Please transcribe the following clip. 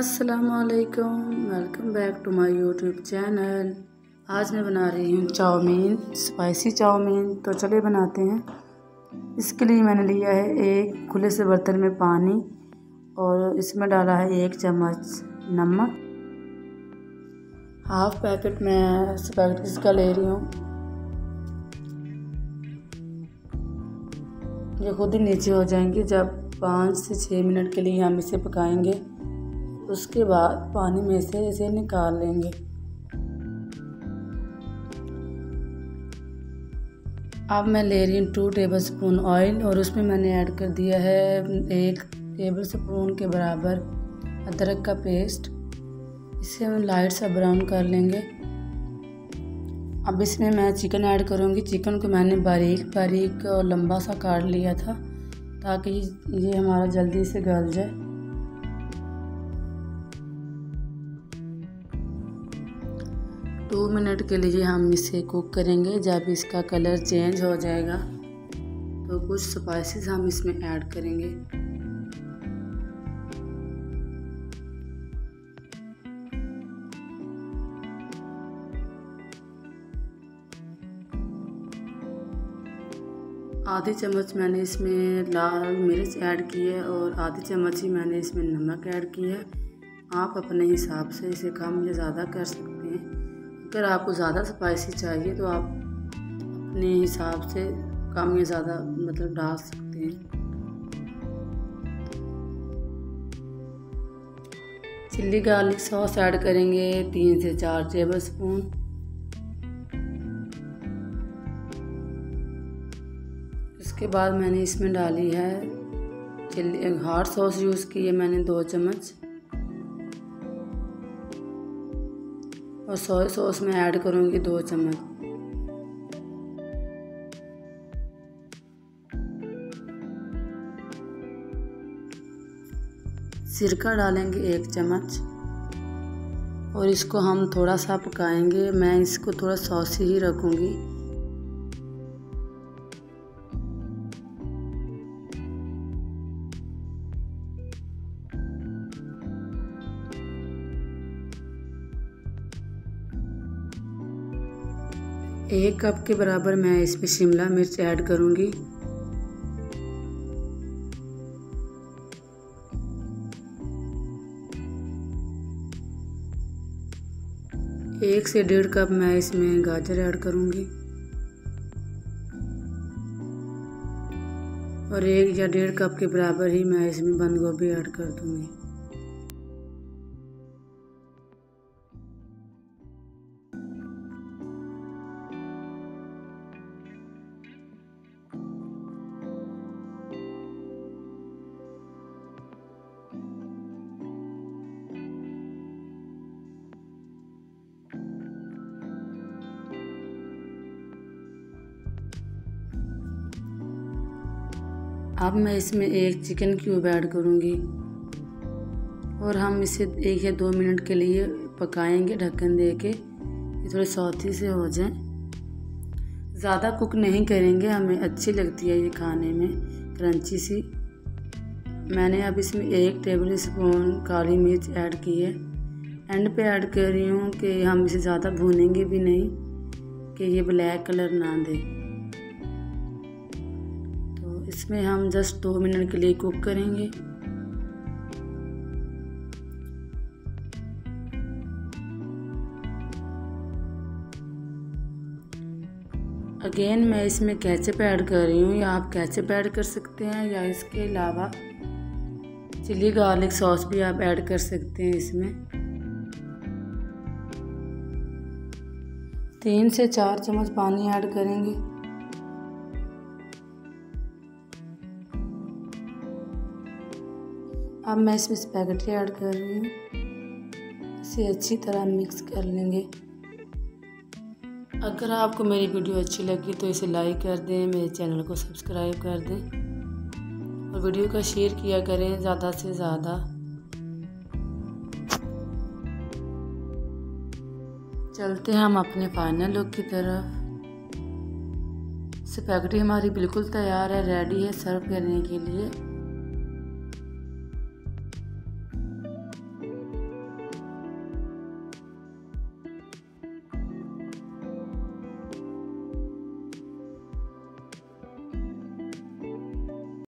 अस्सलामुअलैकुम, welcome back to my YouTube channel. आज मैं बना रही हूँ चाउमीन, स्पाइसी चाउमीन। तो चलिए बनाते हैं। इसके लिए मैंने लिया है एक खुले से बर्तन में पानी और इसमें डाला है 1 चम्मच नमक। हाफ पैकेट मैं स्पाइसेस का ले रही हूँ। ये खुद ही नीचे हो जाएंगे जब 5 से 6 मिनट के लिए हम इसे पकाएंगे। उसके बाद पानी में से इसे निकाल लेंगे। अब मैं ले रही हूँ 2 टेबलस्पून ऑयल और उसमें मैंने ऐड कर दिया है 1 टेबलस्पून के बराबर अदरक का पेस्ट। इसे हम लाइट सा ब्राउन कर लेंगे। अब इसमें मैं चिकन ऐड करूँगी। चिकन को मैंने बारीक बारीक और लंबा सा काट लिया था ताकि ये हमारा जल्दी से गल जाए। टू मिनट के लिए हम इसे कुक करेंगे। जब इसका कलर चेंज हो जाएगा तो कुछ स्पाइसेस हम इसमें ऐड करेंगे। आधी चम्मच मैंने इसमें लाल मिर्च ऐड की है और आधी चम्मच ही मैंने इसमें नमक ऐड की है। आप अपने हिसाब से इसे कम या ज़्यादा कर सकते हैं। अगर आपको ज़्यादा स्पाइसी चाहिए तो आप अपने हिसाब से कम या ज़्यादा डाल सकते हैं। चिल्ली गार्लिक सॉस ऐड करेंगे 3 से 4 टेबलस्पून। इसके बाद मैंने इसमें डाली है चिल्ली हॉट सॉस। यूज़ की है मैंने 2 चम्मच और सोया सॉस में ऐड करूँगी 2 चम्मच। सिरका डालेंगे 1 चम्मच और इसको हम थोड़ा सा पकाएंगे। मैं इसको थोड़ा सॉसी ही रखूँगी। एक कप के बराबर मैं इसमें शिमला मिर्च ऐड करूंगी। एक से 1.5 कप मैं इसमें गाजर ऐड करूंगी और 1 या 1.5 कप के बराबर ही मैं इसमें बंद गोभी ऐड कर दूंगी। अब मैं इसमें 1 चिकन क्यूब ऐड करूंगी और हम इसे 1 या 2 मिनट के लिए पकाएंगे ढक्कन देके। ये थोड़े सौती से हो जाए। ज़्यादा कुक नहीं करेंगे, हमें अच्छी लगती है ये खाने में क्रंची सी। मैंने अब इसमें 1 टेबलस्पून काली मिर्च ऐड की है। एंड पे ऐड कर रही हूँ कि हम इसे ज़्यादा भूनेंगे भी नहीं कि ये ब्लैक कलर ना दे। इसमें हम जस्ट 2 मिनट के लिए कुक करेंगे। अगेन मैं इसमें केचप ऐड कर रही हूँ, या आप केचप ऐड कर सकते हैं या इसके अलावा चिली गार्लिक सॉस भी आप ऐड कर सकते हैं। इसमें 3 से 4 चम्मच पानी ऐड करेंगे। अब मैं इसमें स्पैगेटी ऐड कर रही हूँ। इसे अच्छी तरह मिक्स कर लेंगे। अगर आपको मेरी वीडियो अच्छी लगी तो इसे लाइक कर दें, मेरे चैनल को सब्सक्राइब कर दें और वीडियो का शेयर किया करें ज़्यादा से ज़्यादा। चलते हैं हम अपने फाइनल लुक की तरफ। स्पैगेटी हमारी बिल्कुल तैयार है, रेडी है सर्व करने के लिए।